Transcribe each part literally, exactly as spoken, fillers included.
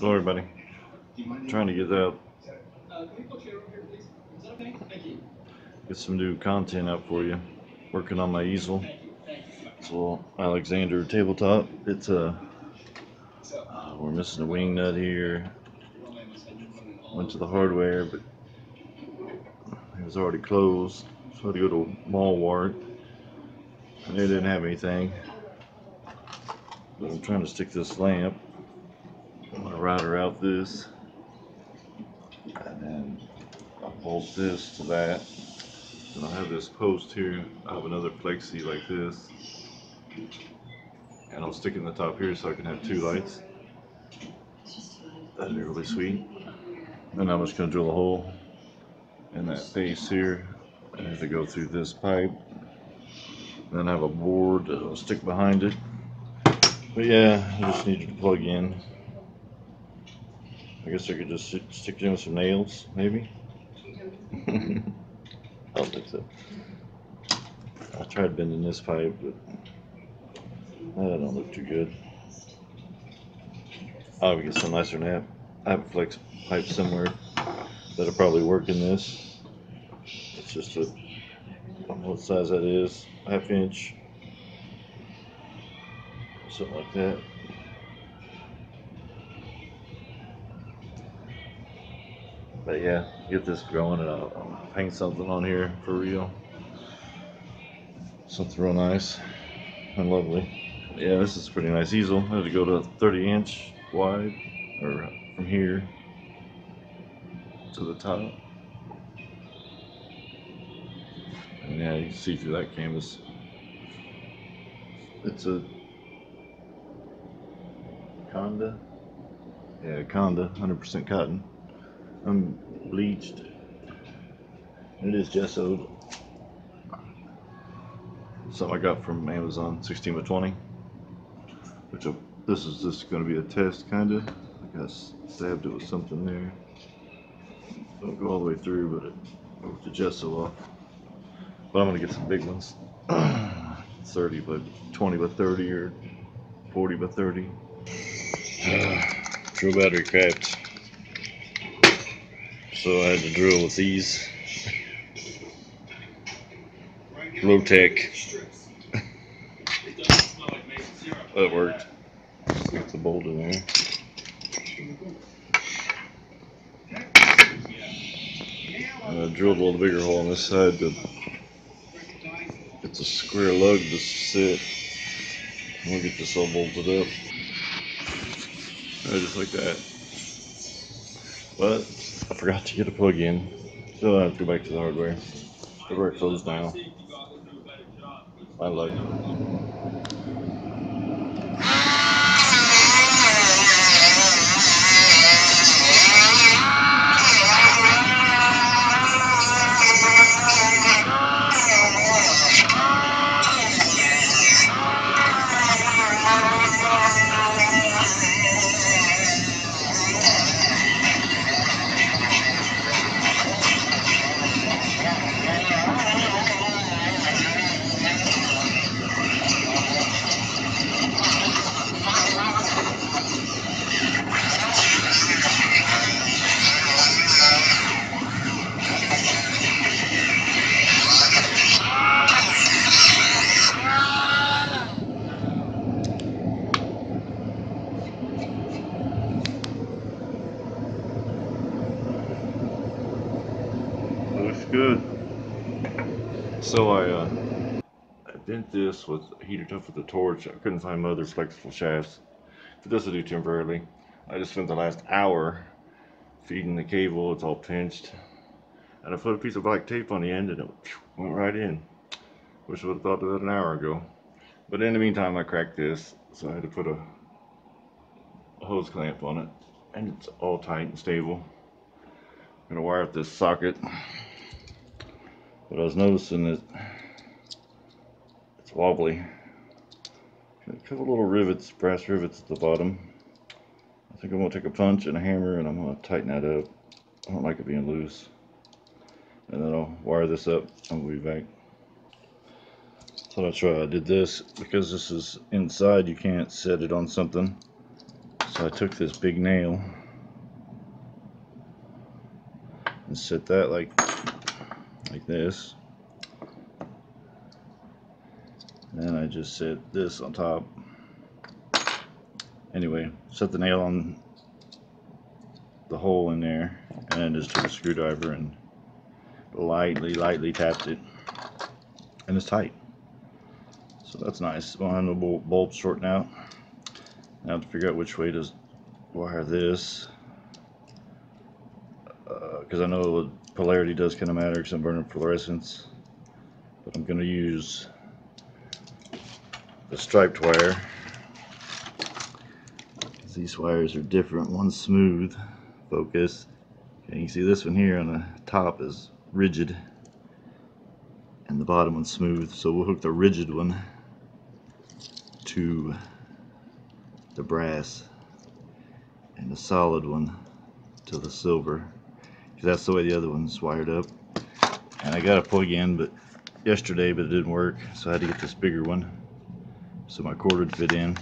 Glory, buddy. I'm trying to get that. Uh, can you put your room here, please? Is that okay? Thank you. Get some new content up for you. Working on my easel. Thank you. Thank you. It's a little Alexander tabletop. It's a. Uh, we're missing a wing nut here. Went to the hardware, but it was already closed. So I had to go to Walmart. And they didn't have anything. But I'm trying to stick this lamp. I'm going to router out this. And then I'll bolt this to that. And I'll have this post here. I'll have another flexi like this. And I'll stick it in the top here so I can have two lights. That'd be really sweet. And I'm just going to drill a hole in that face here. I have to go through this pipe. And then I have a board that I'll stick behind it. But yeah, I just need you to plug in. I guess I could just sit, stick it in with some nails, maybe? I don't think so. I tried bending this pipe, but that don't look too good. I'll get some nicer nap. I have a flex pipe somewhere that'll probably work in this. It's just a, I don't know what size that is, half inch, something like that. But yeah, get this going and I'll, I'll paint something on here for real. Something real nice and lovely. Yeah, this is a pretty nice easel. I had to go to thirty inch wide, or from here to the top. And yeah, you can see through that canvas. It's a Conda. Yeah, Conda, one hundred percent cotton. I'm bleached. It is gessoed. Something I got from Amazon, sixteen by twenty. Which I'll, this is just going to be a test, kind of. I got stabbed it with something there. Don't go all the way through, but it broke the gesso off. But I'm going to get some big ones. thirty by twenty by thirty or forty by thirty. Uh, true battery craft. So I had to drill with these low tech. That worked. Stick the bolt in there. And I drilled a little bigger hole on this side to get the square lug to sit. We'll get this all bolted up. Just like that. But I forgot to get a plug in, so I have to go back to the hardware. The hardware closed now. My luck. Good. So I, uh, I bent this with heated up with a torch. I couldn't find my other flexible shafts, but this will do temporarily. I just spent the last hour feeding the cable. It's all pinched, and I put a piece of black tape on the end, and it went right in. Wish I would have thought of that an hour ago. But in the meantime, I cracked this, so I had to put a, a hose clamp on it, and it's all tight and stable. I'm gonna wire up this socket. But I was noticing that it's wobbly. Got a couple little rivets, brass rivets at the bottom. I think I'm going to take a punch and a hammer and I'm going to tighten that up. I don't like it being loose. And then I'll wire this up and we'll be back. Thought I'd try. I did this because this is inside. You can't set it on something. So I took this big nail and set that like like this, and I just set this on top. Anyway, set the nail on the hole in there, and then just took a screwdriver and lightly lightly tapped it, and it's tight. So that's nice. We'll have the bulb sorting out. Now to figure out which way to wire this, because uh, I know polarity does kind of matter because I'm burning fluorescence, but I'm going to use the striped wire. These wires are different. One's smooth, focus. Okay, you can see this one here on the top is rigid, and the bottom one's smooth. So we'll hook the rigid one to the brass and the solid one to the silver, because that's the way the other one's wired up. And I got a plug in but yesterday, but it didn't work, so I had to get this bigger one so my cord would fit in.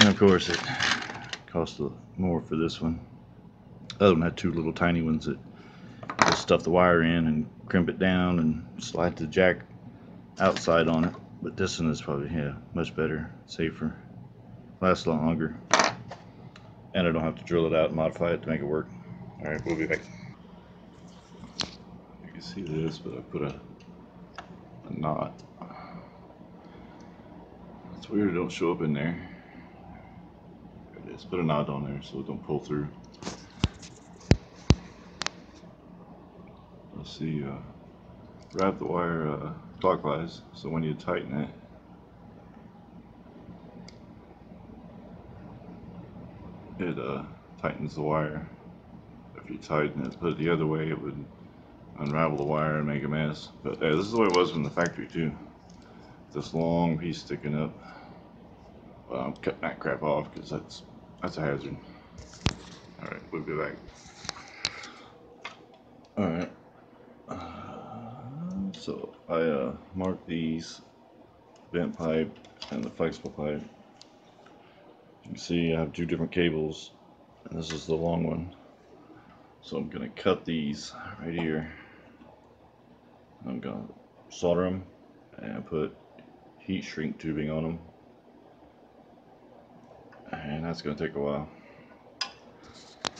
And of course it cost a little more for this one. The other one had two little tiny ones that just stuff the wire in and crimp it down and slide the jack outside on it, but this one is probably, yeah, much better, safer, lasts a lot longer, and I don't have to drill it out and modify it to make it work. Alright, we'll be back. You can see this, but I put a, a knot. It's weird it don't show up in there. There it is. Put a knot on there so it don't pull through. Let's see, uh, wrap the wire uh, clockwise, so when you tighten it, it uh, tightens the wire. If you tighten it, put it the other way, it would unravel the wire and make a mess. But uh, this is the way it was from the factory too. This long piece sticking up. Well, I'm cutting that crap off because that's that's a hazard. All right, we'll be back. All right. Uh, so I uh, marked these vent pipe and the flexible pipe. You can see I have two different cables, and this is the long one, so I'm going to cut these right here. I'm going to solder them and put heat shrink tubing on them, and that's going to take a while.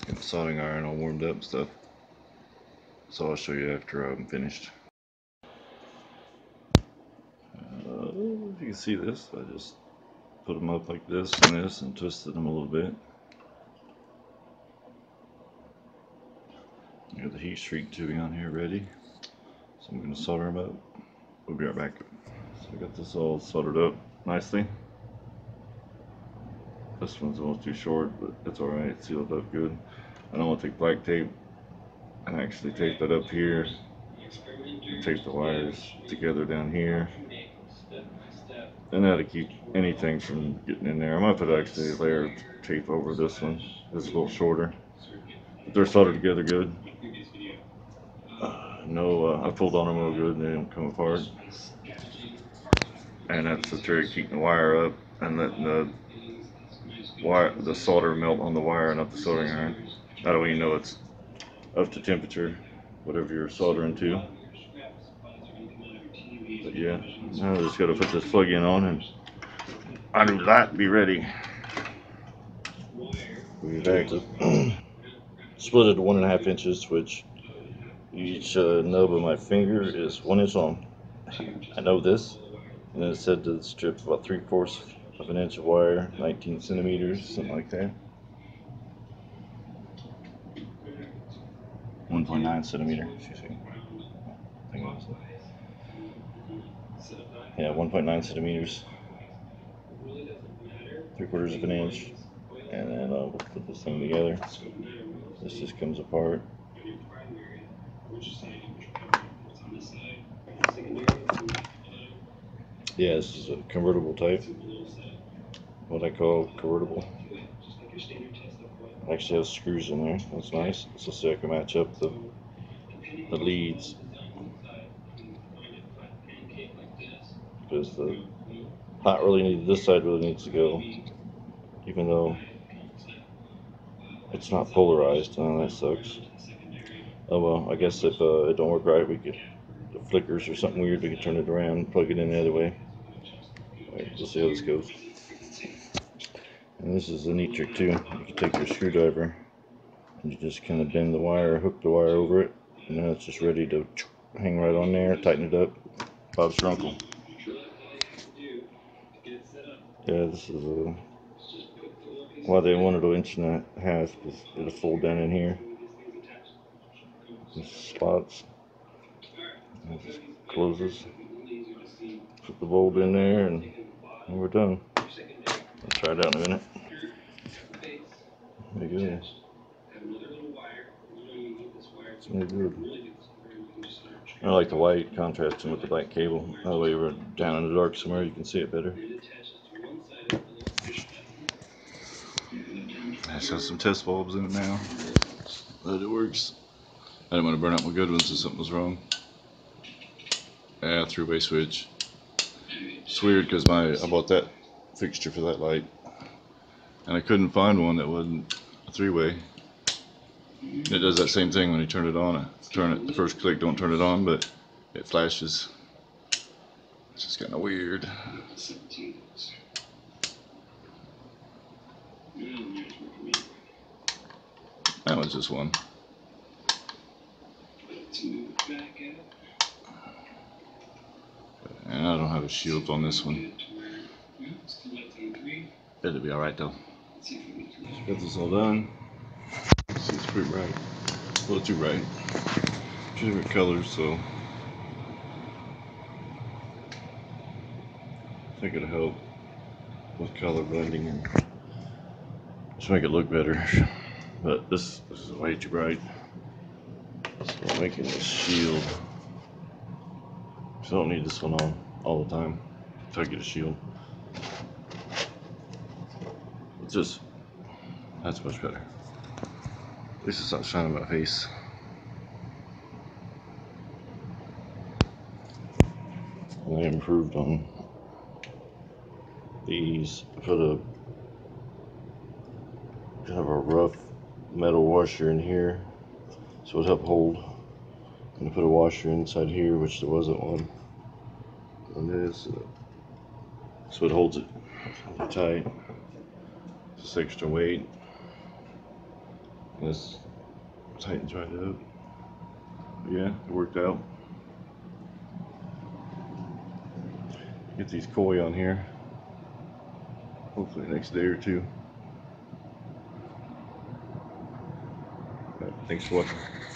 Get the soldering iron all warmed up and stuff, so I'll show you after I'm finished. Uh, you can see this, I just put them up like this and this and twisted them a little bit. I got the heat shrink tubing on here ready, so I'm going to solder them up. We'll be right back. So I got this all soldered up nicely. This one's almost too short, but it's alright, it's sealed up good. I don't want to take black tape and actually tape that up here, tape the wires together down here, and that'll keep anything from getting in there. I might put actually a layer of tape over this one. It's a little shorter, but they're soldered together good. Uh, no, uh, I pulled on them real good and they don't come apart. And that's the trick, keeping the wire up and letting the wire, the solder melt on the wire and up the soldering iron. That way you know it's up to temperature, whatever you're soldering to. But yeah, now I just got to put this plug in on and I do not be ready. We back to split it to one and a half inches, which each uh, nub of my finger is one inch long. I know this, and then it said to strip about three fourths of an inch of wire, nineteen centimeters, something like that. one point nine centimeter. Excuse me. I think it was. Yeah, one point nine centimeters, three quarters of an inch, and then uh, we'll put this thing together. This just comes apart. Yeah, this is a convertible type, what I call convertible. I actually have screws in there, that's nice. So see, I can match up the, the leads. Because the pot really needs, this side really needs to go, even though It's not polarized. Oh, that sucks. Oh well, I guess if uh, it don't work right, we could, it flickers or something weird, we could turn it around and plug it in the other way. Alright, we'll see how this goes. And this is a neat trick too. You can take your screwdriver and you just kind of bend the wire, hook the wire over it, and now it's just ready to hang right on there, tighten it up. Bob's your uncle. Yeah, this is a, why they wanted to inch and a half, because it'll fold down in here. These spots. And it just closes. Put the bolt in there, and, and we're done. I'll try it out in a minute. There you go. It's really good. I like the white contrasting with the black cable. That way, we're down in the dark somewhere, you can see it better. I just have some test bulbs in it now. That it works. I didn't want to burn out my good ones if something was wrong. Ah, three-way switch. It's weird because my I bought that fixture for that light, and I couldn't find one that wasn't a three-way. It does that same thing when you turn it on. I turn it the first click, don't turn it on, but it flashes. It's just kind of weird. That was just one. And I don't have a shield on this one. It'll be alright though. Let's get this all done. See, it's pretty bright. A little too bright. Two different colors, so I think it'll help with color blending and just make it look better. But this, this is way too bright. So I'm making this shield. So I don't need this one on all the time. If I get a shield. It's just, that's much better. This is not shining my face. I improved on these. Put a kind of a rough metal washer in here, so it helped hold. I'm gonna put a washer inside here, which there wasn't one on this, uh, so it holds it tight. Just extra weight. This tightens right up. But yeah, it worked out. Get these koi on here. Hopefully next day or two. Right, thanks for watching.